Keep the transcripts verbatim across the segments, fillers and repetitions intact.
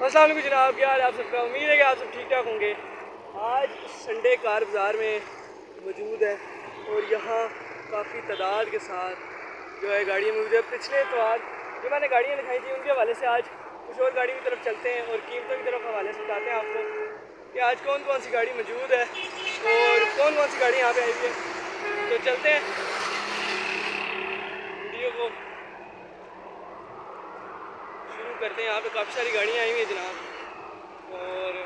अस्सलाम वालेकुम जनाब, क्या हाल है आप सबका। उम्मीद है कि आप सब ठीक ठाक होंगे। आज संडे कार बाज़ार में मौजूद है और यहाँ काफ़ी तादाद के साथ जो है गाड़ियाँ मौजूद है। पिछले इतवार जो मैंने गाड़ियाँ दिखाई थी उनके हवाले से आज कुछ और गाड़ी की तरफ चलते हैं और कीमतों की तरफ हवाले से बताते हैं आपको कि आज कौन कौन सी गाड़ी मौजूद है और कौन कौन सी गाड़ी यहाँ पर आई हुई है। तो चलते हैं वीडियो को करते हैं। यहाँ पे काफ़ी सारी गाड़ियाँ आई हुई हैं जनाब और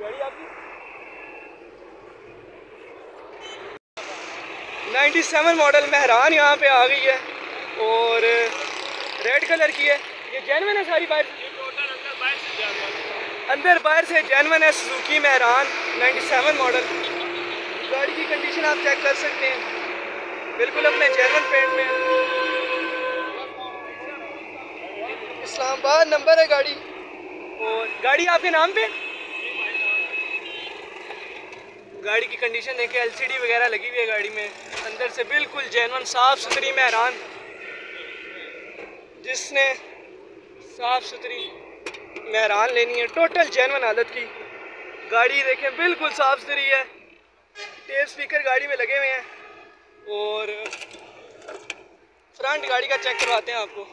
गाड़ी आपकी नाइन्टी सेवन मॉडल मेहरान यहाँ पे आ गई है और रेड कलर की है। ये जेनवन है, सारी बाइक अंदर बाहर से जेनवन है। Suzuki Mehran ninety seven model गाड़ी की कंडीशन आप चेक कर सकते हैं, बिल्कुल अपने जर्मन पेंट में। इस्लामाबाद नंबर है गाड़ी। और गाड़ी आपके नाम पे, गाड़ी की कंडीशन देखें, एलसीडी वगैरह लगी हुई है गाड़ी में, अंदर से बिल्कुल जर्मन साफ सुथरी मेहरान, जिसने साफ सुथरी मेहरान लेनी है टोटल जर्मन हालत की। गाड़ी देखें बिल्कुल साफ सुथरी है, टेप स्पीकर गाड़ी में लगे हुए हैं। और फ्रंट गाड़ी का चेक करवाते हैं आपको।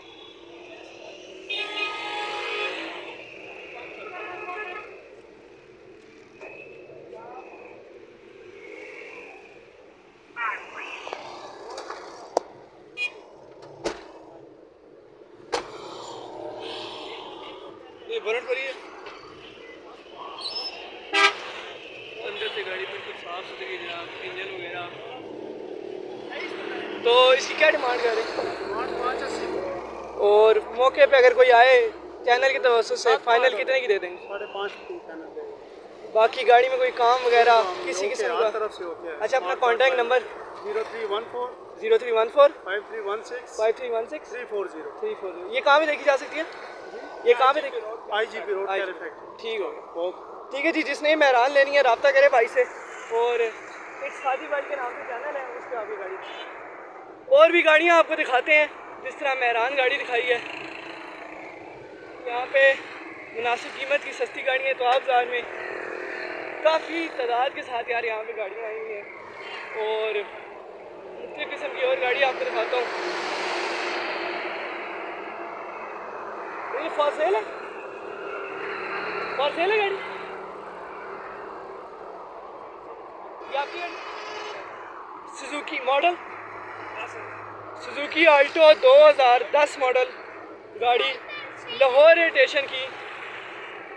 ये बोनट पर ही है, गाड़ी बिल्कुल साफ सुथरी जनाब, इंजन वगैरह। तो इसकी क्या डिमांड कर रहे हैं और मौके पे अगर कोई आए चैनल के तवज्जो से फाइनल कितने की दे देंगे? साढ़े पाँच। बाकी गाड़ी में कोई काम वगैरह किसी किस्म का तरफ से होता है। अच्छा, अपना contact number zero three one four zero three one four five three one six five three one six three four zero three four zero. ये कहाँ भी देखी जा सकती है? ये कहाँ पे देखी? I J P road. ठीक हो गया, ठीक है जी। जिसने मेहरान लेनी है रब्ता करे भाई से। और एक साथी भाई के नाम से चैनल है, उसके आगे गाड़ी और भी गाड़ियाँ आपको दिखाते हैं। जिस तरह मेहरान गाड़ी दिखाई है, यहाँ पे मुनासिब कीमत की सस्ती गाड़ी है। तो आप बाजार में काफ़ी तादाद के साथ यार यहाँ पे गाड़ियाँ आई हुई हैं और मुख्तलिफ़ किस्म की और गाड़ी आपको दिखाता हूँ। ये फॉर सेल है, फॉर सेल है गाड़ी। सुजुकी मॉडल सुजुकी आल्टो दो हज़ार दस मॉडल गाड़ी, लाहौर स्टेशन की।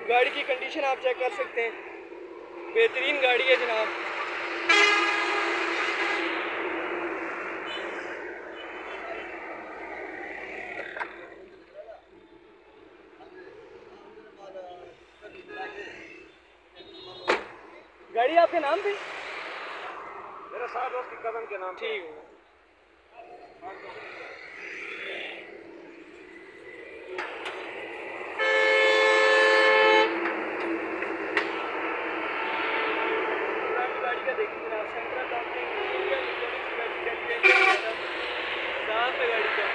गाड़ी की कंडीशन आप चेक कर सकते हैं, बेहतरीन गाड़ी है जनाब। गाड़ी आपके नाम पे, मेरे साथ दोस्त की कदम के नाम। ठीक है, गाड़ी का देखिए जरा, सेंट्रल लॉकिंग है गाड़ी का।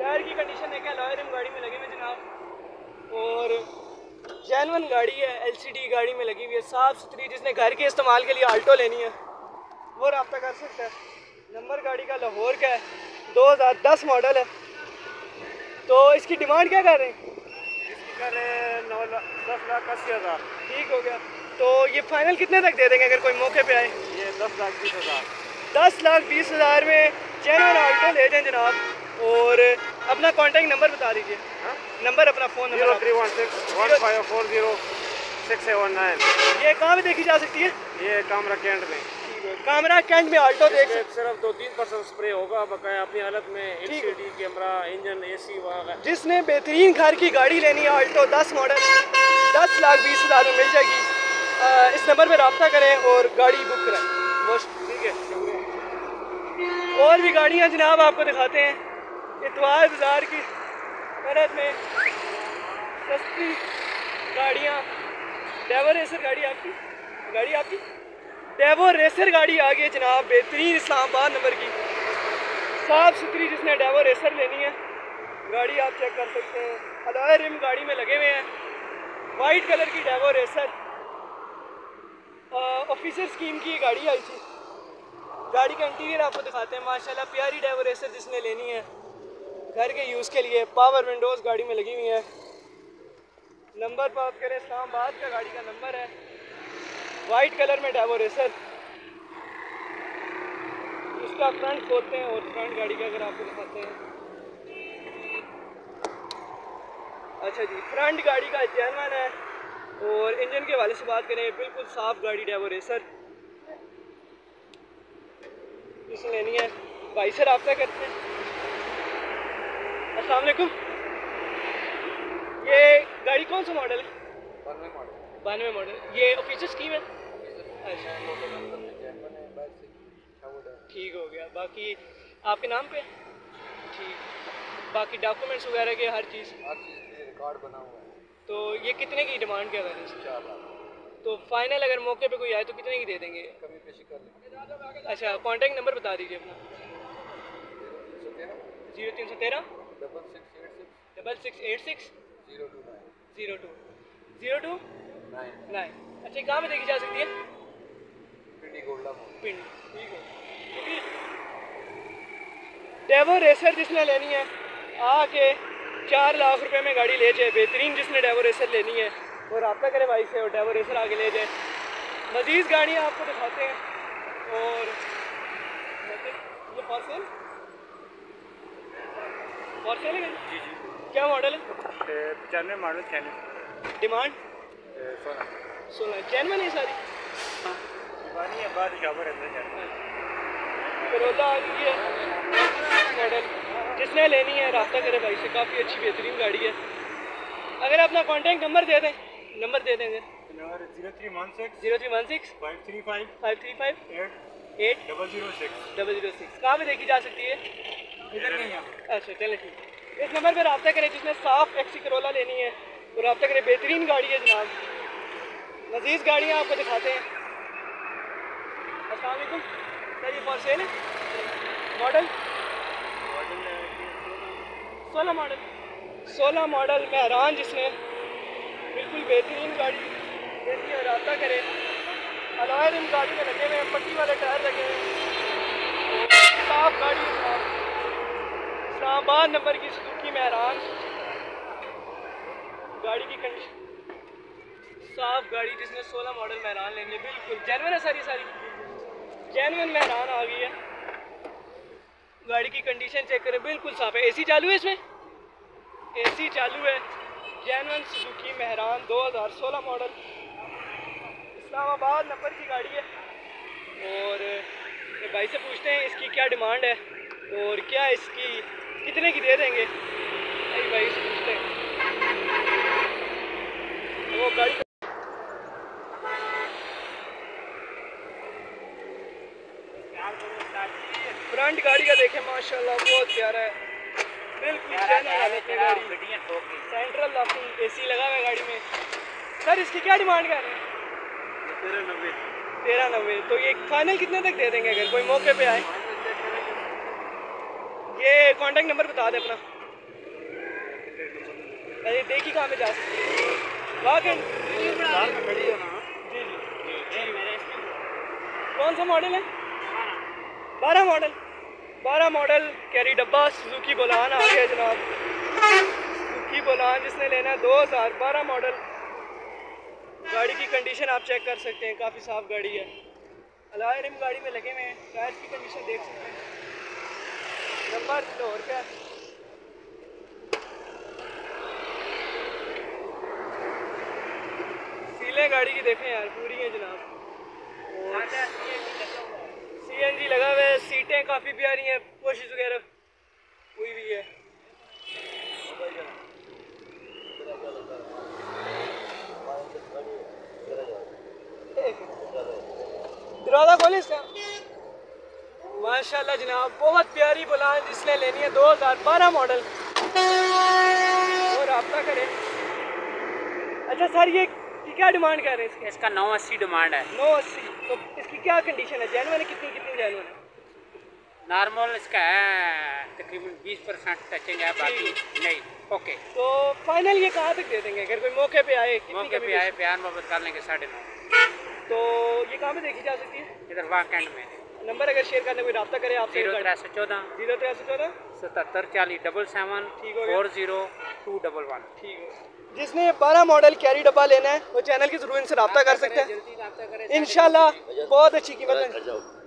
टायर की कंडीशन है क्या? अलॉय रिम गाड़ी में लगे हुए जनाब और जेनवन गाड़ी है, एलसीडी गाड़ी में लगी हुई है, साफ़ सुथरी। जिसने घर के इस्तेमाल के लिए आल्टो लेनी है वो रब्ता कर सकता है। नंबर गाड़ी का लाहौर का है, दो हज़ार दस मॉडल है। तो इसकी डिमांड क्या कर रहे हैं? इसकी कर रहे हैं नौ लाख दस लाख अस्सी हज़ार। ठीक हो गया, तो ये फाइनल कितने तक दे देंगे अगर कोई मौके पे आए? ये दस लाख बीस हज़ार दस लाख बीस हज़ार में जेनवन आल्टो ले जाएँ जनाब। और अपना कॉन्टैक्ट नंबर बता दीजिए। नंबर अपना phone number three one six one five four zero six seven nine. ये कहाँ पे देखी जा सकती है? ये कामरा कैंट में। कामरा कैंट में आल्टो देख सकते, सिर्फ दो तीन परसेंट स्प्रे होगा, बकाया अपनी हालत में एलसीडी कैमरा इंजन एसी वगैरह। जिसने बेहतरीन घर की गाड़ी लेनी है आल्टो दस मॉडल, दस लाख बीस हज़ार में मिल जाएगी। आ, इस नंबर पर रब्ता करें और गाड़ी बुक कराएँ। बहुत ठीक है, और भी गाड़ियाँ जनाब आपको दिखाते हैं। इतवार बाज़ार की तरफ में सस्ती गाड़ियाँ। डेवो रेसर गाड़ी आपकी गाड़ी आपकी डेवो रेसर गाड़ी आ गई जनाब, बेहतरीन इस्लामाबाद नंबर की साफ़ सुथरी, जिसने डेवो रेसर लेनी है गाड़ी आप चेक कर सकते हैं। अलॉय रिम गाड़ी में लगे हुए हैं, वाइट कलर की डेवो रेसर ऑफिसर स्कीम की गाड़ी आई थी। गाड़ी का इंटीरियर आपको दिखाते हैं, माशाल्लाह प्यारी डेवो रेसर जिसने लेनी है घर के यूज़ के लिए। पावर विंडोज़ गाड़ी में लगी हुई है। नंबर बात करें इस्लामाबाद का, गाड़ी का नंबर है, वाइट कलर में डेवो रेसर। इसका फ्रंट खोलते हैं और फ्रंट गाड़ी का अगर आपको दिखाते हैं, अच्छा जी फ्रंट गाड़ी का जैनवन है। और इंजन के हवाले से बात करें, बिल्कुल साफ गाड़ी डेवो रेसर जिसने लेनी है भाई से रब्ता करते हैं। अस्सलाम वालेकुम, ये गाड़ी कौन सा मॉडल है? बानवे मॉडल। बानवे मॉडल, ये ऑफिसर स्कीम है। अच्छा ठीक हो गया, बाकी आपके नाम पे ठीक, बाकी डॉक्यूमेंट्स वगैरह के हर चीज़ हर चीज़ के रिकॉर्ड बना हुआ है। तो ये कितने की डिमांड क्या करें? चार लाख। तो फाइनल अगर मौके पे कोई आए तो कितने की दे देंगे? कमी पेशी कर लेंगे। अच्छा कॉन्टैक्ट नंबर बता दीजिए अपना। जीरो तीन सौ तेरह double six eight six zero two zero two zero two nine nine. अच्छा कहाँ पर देखी जा सकती है? पिंडी गोल्डा पिंडी। ठीक है, डेवो रेसर जिसने लेनी है आके चार लाख रुपए में गाड़ी ले जाए, बेहतरीन जिसने डेवो रेसर लेनी है वो रब्ता करे भाई से और डेवो रेसर आगे ले जाए। मजीद गाड़ियाँ आपको दिखाते हैं। और ये फॉर सेल फॉर सेल है जी जी। क्या मॉडल है? पचानवे मॉडल चैनल। डिमांड सोलह सोलह चैन में नहीं सारी है, बाद करोला आ गई है मॉडल जिसने लेनी है रब्ता करे भाई से। काफ़ी अच्छी बेहतरीन गाड़ी है। अगर अपना कॉन्टैक्ट नंबर दे दें, नंबर दे देंगे zero three one six zero three one six five three five five three five eight eight double zero six double zero six. कहाँ पर देखी जा सकती है? इधर नहीं है। अच्छा चले ठीक, इस नंबर पर रब्ता करें जिसने साफ एक्सी करोला लेनी है और रब्ता करें। बेहतरीन गाड़ी है जनाब, लजीज गाड़ियाँ आपको दिखाते हैं। अस्सलाम वालेकुम सर, ये फॉर सेल है? मॉडल सोलह मॉडल सोलह मॉडल मेहरान जिसने, बिल्कुल बेहतरीन गाड़ी लेनी है रब्ता करें। अलॉय रिम गाड़ी में लगे हुए हैं, पट्टी वाले टायर लगे हुए हैं, साफ गाड़ी है। इस्लामाबाद नंबर की सुजुकी मेहरान गाड़ी की कंडीशन साफ गाड़ी जिसने सोलह मॉडल मेहरान लेंगे, बिल्कुल जेनवन है सारी सारी जेनवन मेहरान आ गई है। गाड़ी की कंडीशन चेक करें, बिल्कुल साफ है। एसी चालू है इसमें, एसी चालू है। जेनवन सुजुकी मेहरान दो हज़ार सोलह मॉडल इस्लामाबाद नंबर की गाड़ी है। और भाई से पूछते हैं इसकी क्या डिमांड है और क्या इसकी कितने की दे देंगे। अरे भाई पूछते हैं वो गाड़ी। फ्रंट गाड़ी का देखें माशाल्लाह बहुत प्यारा है, बिल्कुल सेंट्रल लॉकिंग एसी लगा हुआ है गाड़ी में। सर इसकी क्या डिमांड कर रहे हैं? तेरह नब्बे तेरह नब्बे। तो ये फाइनल कितने तक दे देंगे अगर कोई मौके पे आए? ये कॉन्टैक्ट नंबर बता दें अपना। अरे देखिए कहाँ पे जा सकते हैं वाकन खड़ी है ना। जी जी जी। कौन सा मॉडल है? बारह मॉडल बारह मॉडल कैरी डब्बा सुजुकी बोलान आ गया जनाब। सुजुकी बोलान जिसने लेना है दो हज़ार बारह मॉडल। गाड़ी की कंडीशन आप चेक कर सकते हैं, काफ़ी साफ गाड़ी है। अलॉय रिम गाड़ी में लगे हुए हैं, टायर्स की कंडीशन देख सकते हैं। नंबर तो और क्या सीले गाड़ी की देखें यार, पूरी है जनाब। सी एन जी लगा हुआ है, सीटें काफ़ी प्यारी हैं, कोशिश वगैरह हुई भी है। दरवाज़ा खोलिए इसका। माशाल्लाह जनाब बहुत प्यारी बोलान जिसने लेनी है दो हज़ार बारह मॉडल और रब्ता करें। अच्छा सर ये इसकी क्या डिमांड कर रहे हैं इसकी? इसका नौ अस्सी डिमांड है। नौ अस्सी तो इसकी क्या कंडीशन है? जेनुअन है कितनी कितनी जेनुअन है? नॉर्मल इसका है तकरीबन बीस परसेंट टचिंग है, बाकी नहीं। ओके तो फाइनल ये कहाँ तक दे देंगे अगर कोई मौके पे आए? मौके पे आए प्यार मोहब्बत कर लेंगे साढ़े नौ। तो ये कहाँ पे देखी जा सकती है? इधर वाक एंड में। नंबर अगर शेयर करने कोई रब्ता करे आप? जीरो त्रै सौ चौदह जीरो त्रै सौ चौदह सतहत्तर चालीस double seven four zero two double one. ठीक है, जिसने बारह मॉडल कैरी डब्बा लेना है वो चैनल के जरूर इनसे रब्ता कर सकते हैं। इंशाल्लाह बहुत अच्छी कीमत है।